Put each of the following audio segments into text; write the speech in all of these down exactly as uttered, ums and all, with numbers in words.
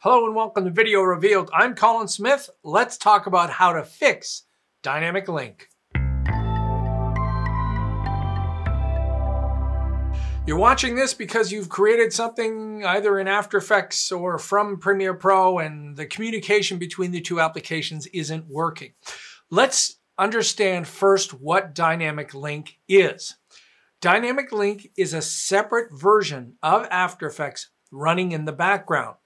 Hello and welcome to Video Revealed. I'm Colin Smith. Let's talk about how to fix Dynamic Link. You're watching this because you've created something either in After Effects or from Premiere Pro and the communication between the two applications isn't working. Let's understand first what Dynamic Link is. Dynamic Link is a separate version of After Effects running in the background.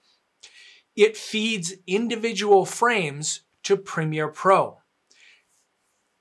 It feeds individual frames to Premiere Pro.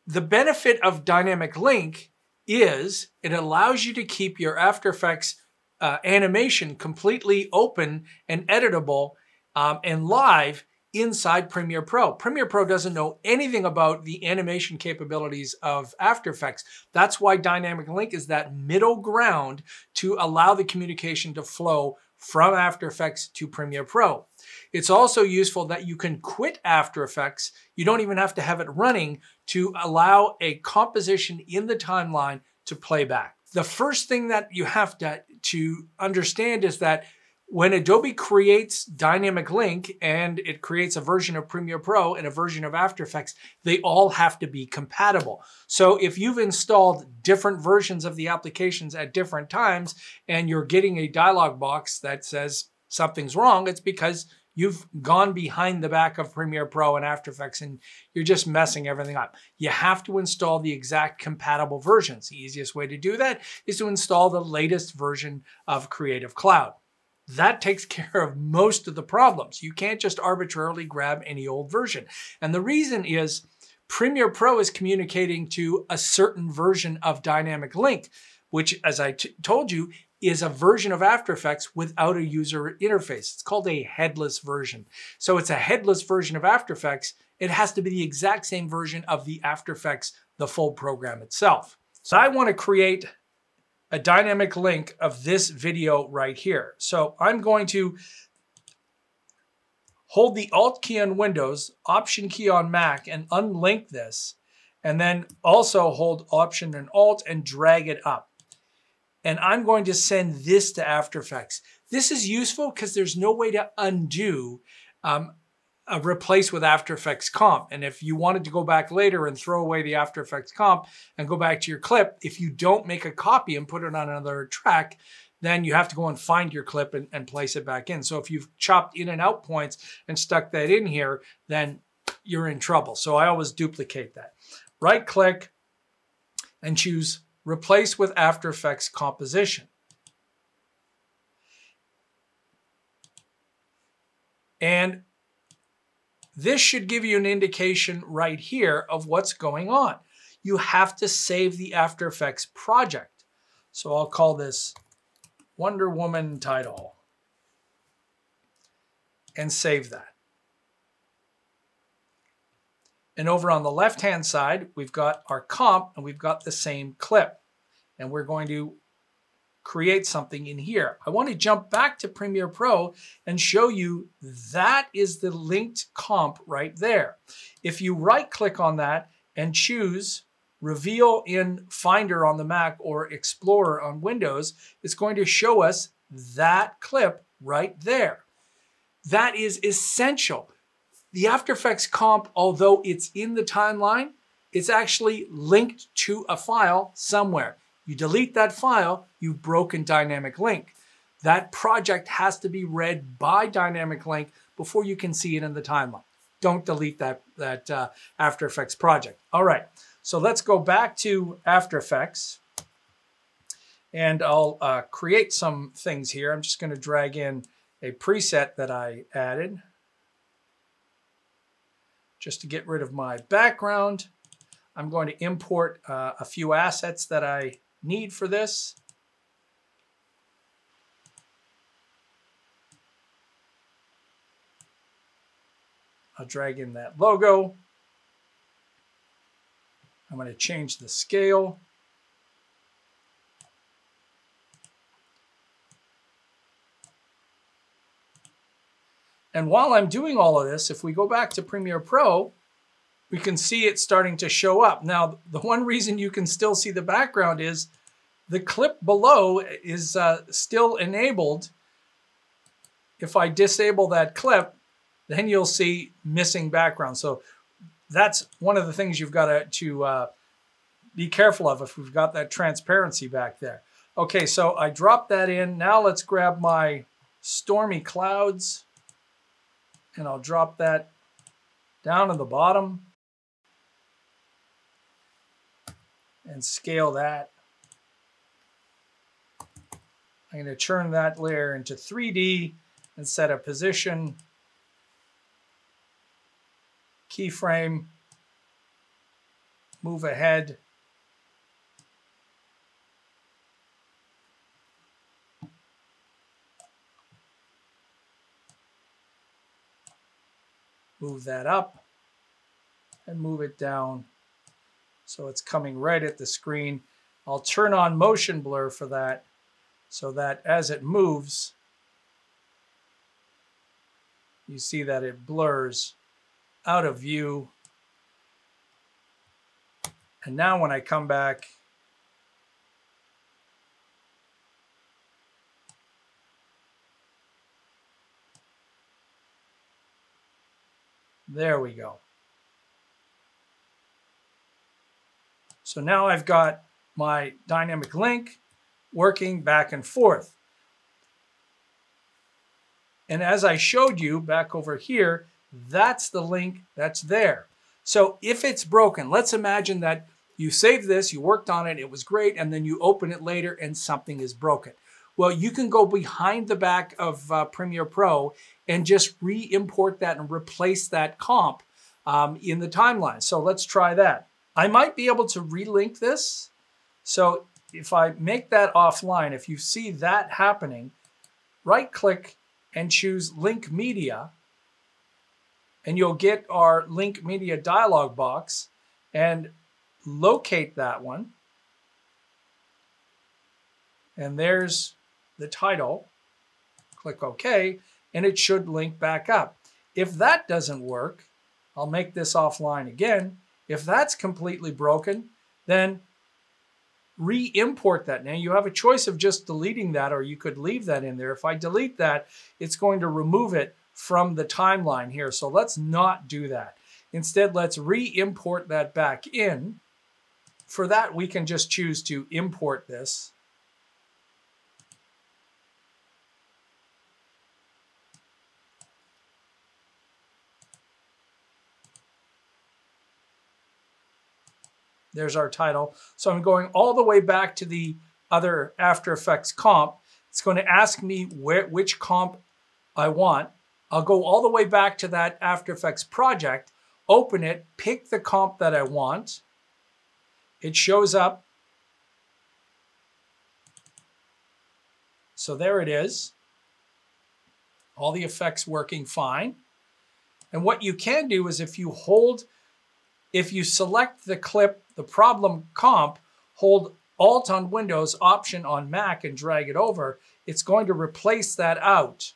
The benefit of Dynamic Link is it allows you to keep your After Effects uh, animation completely open and editable um, and live inside Premiere Pro. Premiere Pro doesn't know anything about the animation capabilities of After Effects. That's why Dynamic Link is that middle ground to allow the communication to flow from After Effects to Premiere Pro. It's also useful that you can quit After Effects. You don't even have to have it running to allow a composition in the timeline to play back. The first thing that you have to, to understand is that when Adobe creates Dynamic Link and it creates a version of Premiere Pro and a version of After Effects, they all have to be compatible. So if you've installed different versions of the applications at different times and you're getting a dialog box that says something's wrong, it's because you've gone behind the back of Premiere Pro and After Effects and you're just messing everything up. You have to install the exact compatible versions. The easiest way to do that is to install the latest version of Creative Cloud. That takes care of most of the problems. You can't just arbitrarily grab any old version. And the reason is Premiere Pro is communicating to a certain version of Dynamic Link, which, as I t- told you, is a version of After Effects without a user interface. It's called a headless version. So it's a headless version of After Effects. It has to be the exact same version of the After Effects, the full program itself. So I want to create a dynamic link of this video right here. So I'm going to hold the Alt key on Windows, Option key on Mac, and unlink this, and then also hold Option and Alt and drag it up. And I'm going to send this to After Effects. This is useful because there's no way to undo um, a replace with After Effects comp. And if you wanted to go back later and throw away the After Effects comp and go back to your clip, if you don't make a copy and put it on another track, then you have to go and find your clip and, and place it back in. So if you've chopped in and out points and stuck that in here, then you're in trouble. So I always duplicate that. Right click and choose Replace with After Effects Composition. And this should give you an indication right here of what's going on. You have to save the After Effects project. So I'll call this Wonder Woman title and save that. And over on the left-hand side, we've got our comp and we've got the same clip. And we're going to create something in here. I want to jump back to Premiere Pro and show you that is the linked comp right there. If you right click on that and choose Reveal in Finder on the Mac or Explorer on Windows, it's going to show us that clip right there. That is essential. The After Effects comp, although it's in the timeline, it's actually linked to a file somewhere. You delete that file, you've broken Dynamic Link. That project has to be read by Dynamic Link before you can see it in the timeline. Don't delete that, that uh, After Effects project. All right, so let's go back to After Effects. And I'll uh, create some things here. I'm just going to drag in a preset that I added just to get rid of my background. I'm going to import uh, a few assets that I need for this. I'll drag in that logo. I'm going to change the scale. And while I'm doing all of this, if we go back to Premiere Pro, we can see it starting to show up. Now, the one reason you can still see the background is the clip below is uh, still enabled if I disable that clip, then you'll see missing background. So that's one of the things you've got to, to uh, be careful of if we've got that transparency back there. Okay, so I dropped that in. Now let's grab my stormy clouds and I'll drop that down to the bottom and scale that. I'm going to turn that layer into three D and set a position, keyframe, move ahead. Move that up and move it down so it's coming right at the screen. I'll turn on motion blur for that so that as it moves, you see that it blurs out of view. And now when I come back, there we go. So now I've got my dynamic link working back and forth. And as I showed you back over here, that's the link that's there. So if it's broken, let's imagine that you saved this, you worked on it, it was great, and then you open it later and something is broken. Well, you can go behind the back of uh, Premiere Pro and just re-import that and replace that comp um, in the timeline. So let's try that. I might be able to relink this. So if I make that offline, if you see that happening, right click and choose Link Media, and you'll get our Link Media dialog box and locate that one. And there's the title, click OK, and it should link back up. If that doesn't work, I'll make this offline again. If that's completely broken, then re-import that. Now you have a choice of just deleting that, or you could leave that in there. If I delete that, it's going to remove it from the timeline here. So let's not do that. Instead, let's re-import that back in. For that, we can just choose to import this. There's our title. So I'm going all the way back to the other After Effects comp. It's going to ask me where, which comp I want. I'll go all the way back to that After Effects project, open it, pick the comp that I want. It shows up. So there it is. All the effects working fine. And what you can do is if you hold If you select the clip, the problem comp, hold Alt on Windows, Option on Mac, and drag it over, it's going to replace that out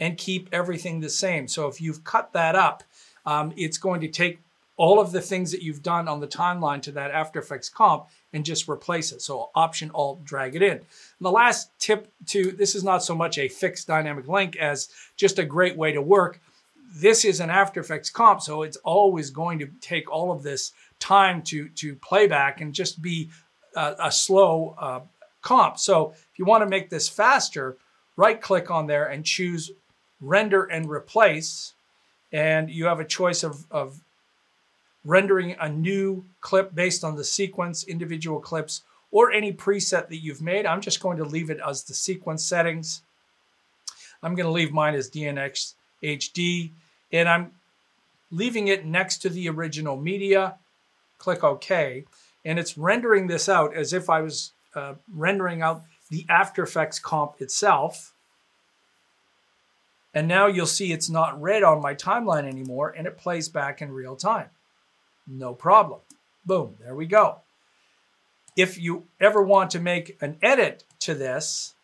and keep everything the same. So if you've cut that up, um, it's going to take all of the things that you've done on the timeline to that After Effects comp and just replace it. So Option, Alt, drag it in. And the last tip to, this is not so much a fixed dynamic link as just a great way to work. This is an After Effects comp, so it's always going to take all of this time to, to play back and just be a, a slow uh, comp. So if you want to make this faster, right-click on there and choose Render and Replace. And you have a choice of, of rendering a new clip based on the sequence, individual clips, or any preset that you've made. I'm just going to leave it as the sequence settings. I'm going to leave mine as D N X H D. And I'm leaving it next to the original media. Click OK. And it's rendering this out as if I was uh, rendering out the After Effects comp itself. And now you'll see it's not red on my timeline anymore, and it plays back in real time. No problem. Boom, there we go. If you ever want to make an edit to this,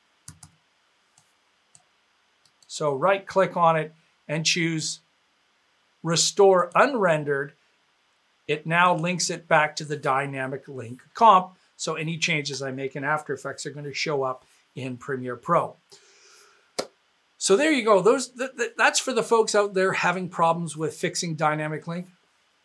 so right click on it and choose Restore Unrendered. It now links it back to the dynamic link comp. So any changes I make in After Effects are going to show up in Premiere Pro. So there you go. Those th th that's for the folks out there having problems with fixing Dynamic Link.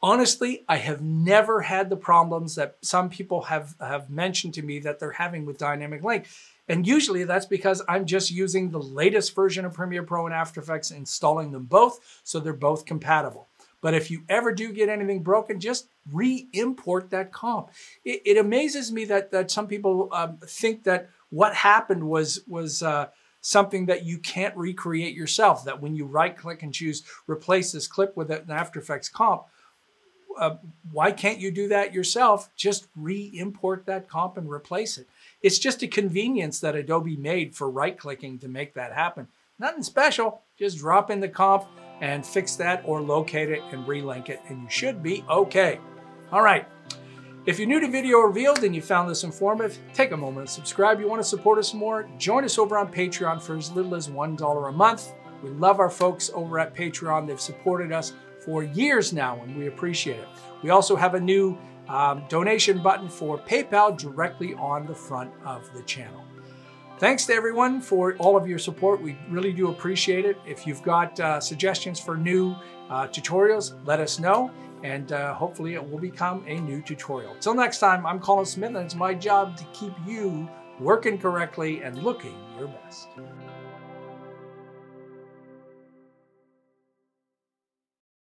Honestly, I have never had the problems that some people have, have mentioned to me that they're having with Dynamic Link. And usually that's because I'm just using the latest version of Premiere Pro and After Effects, installing them both, so they're both compatible. But if you ever do get anything broken, just re-import that comp. It, it amazes me that, that some people um, think that what happened was, was uh, something that you can't recreate yourself, that when you right-click and choose replace this clip with an After Effects comp, Uh, why can't you do that yourself? Just re-import that comp and replace it. It's just a convenience that Adobe made for right-clicking to make that happen. Nothing special, just drop in the comp and fix that, or locate it and relink it, and you should be okay. All right, if you're new to Video Revealed and you found this informative, take a moment and subscribe. You want to support us more? Join us over on Patreon for as little as one dollar a month. We love our folks over at Patreon. They've supported us for years now, and we appreciate it. We also have a new um, donation button for PayPal directly on the front of the channel. Thanks to everyone for all of your support. We really do appreciate it. If you've got uh, suggestions for new uh, tutorials, let us know, and uh, hopefully it will become a new tutorial. Till next time, I'm Colin Smith, and it's my job to keep you working correctly and looking your best.